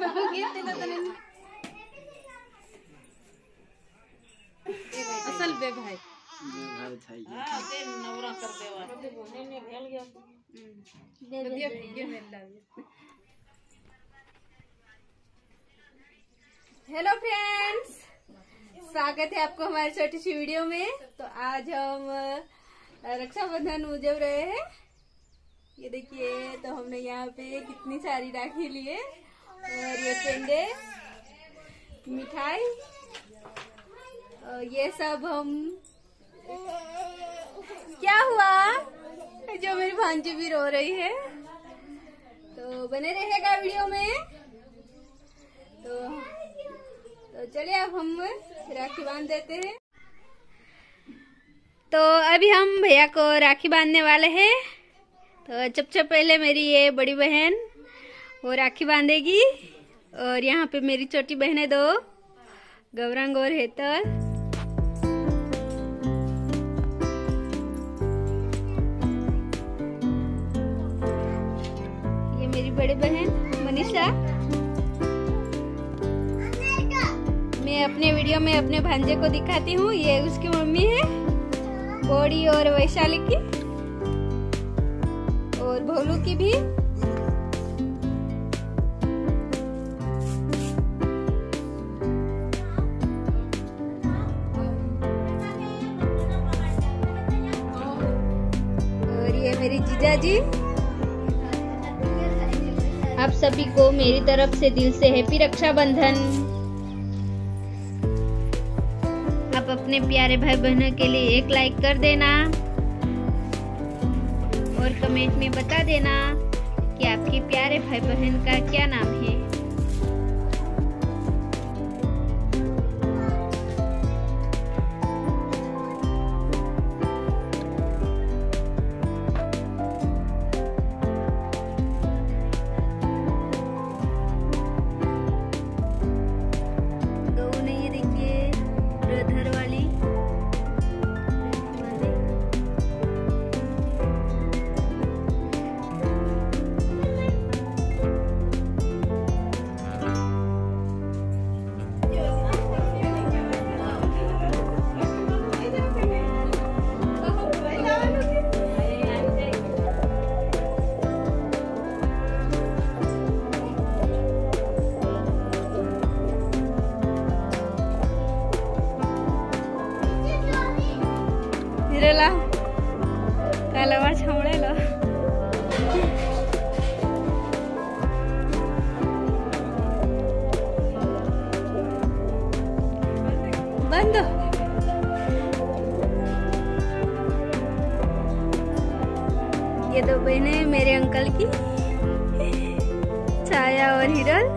असल बे भाई नवरा कर देवा। हेलो फ्रेंड्स, स्वागत है आपको हमारे छोटी सी वीडियो में। तो आज हम रक्षाबंधन उजव रहे हैं। ये देखिए, तो हमने यहाँ पे कितनी सारी राखी लिए और ये पेंडे मिठाई और ये सब हम क्या हुआ जो मेरी भांजी भी रो रही है। तो बने रहेगा वीडियो में। तो चलिए अब हम राखी बांध देते हैं। तो अभी हम भैया को राखी बांधने वाले हैं। तो सबसे पहले मेरी ये बड़ी बहन वो राखी बांधेगी और यहाँ पे मेरी छोटी बहने दो गौरांग और हेतर। ये मेरी बड़ी बहन मनीषा। मैं अपने वीडियो में अपने भांजे को दिखाती हूँ। ये उसकी मम्मी है बॉडी और वैशाली की और भोलू की भी। और ये मेरी जीजा जी। आप सभी को मेरी तरफ से दिल से हैप्पी रक्षाबंधन। आप अपने प्यारे भाई बहनों के लिए एक लाइक कर देना और कमेंट में बता देना कि आपके प्यारे भाई बहन का क्या नाम है। ये दो बहनें मेरे अंकल की, छाया और हिरल।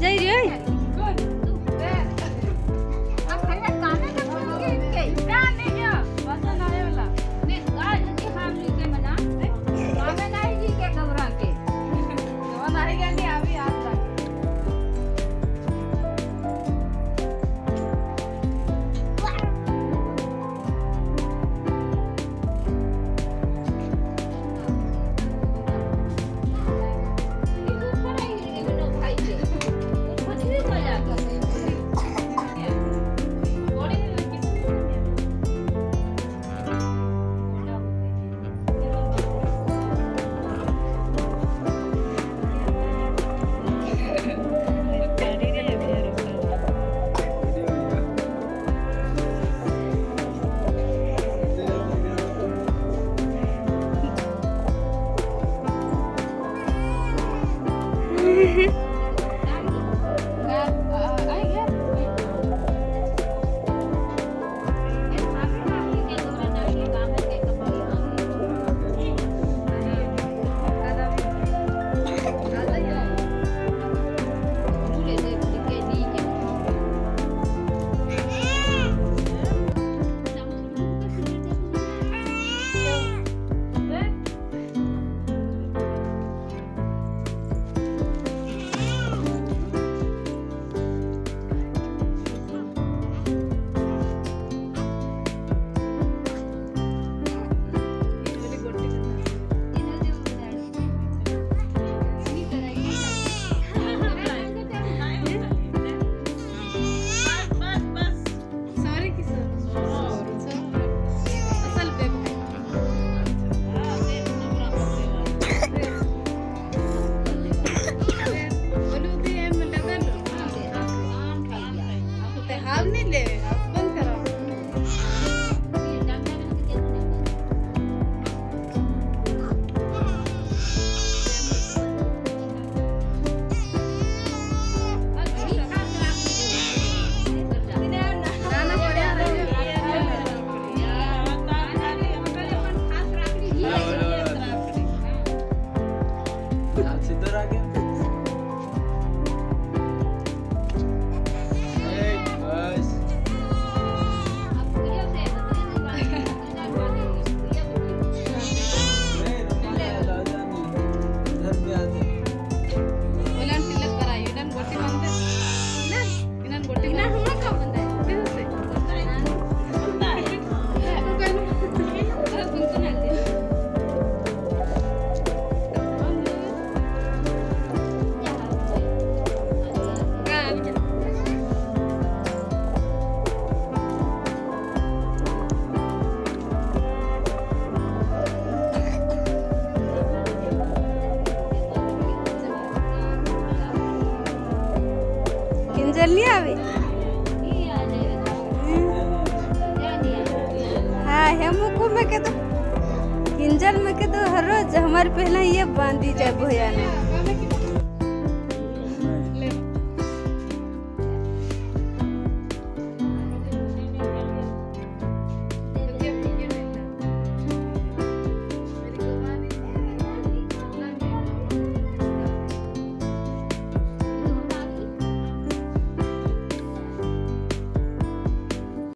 जय रे जल्दी आवे हाँ हम में के तो किंजल में के तो हर रोज हमारे पहले ये बांधी जाए भैया ने।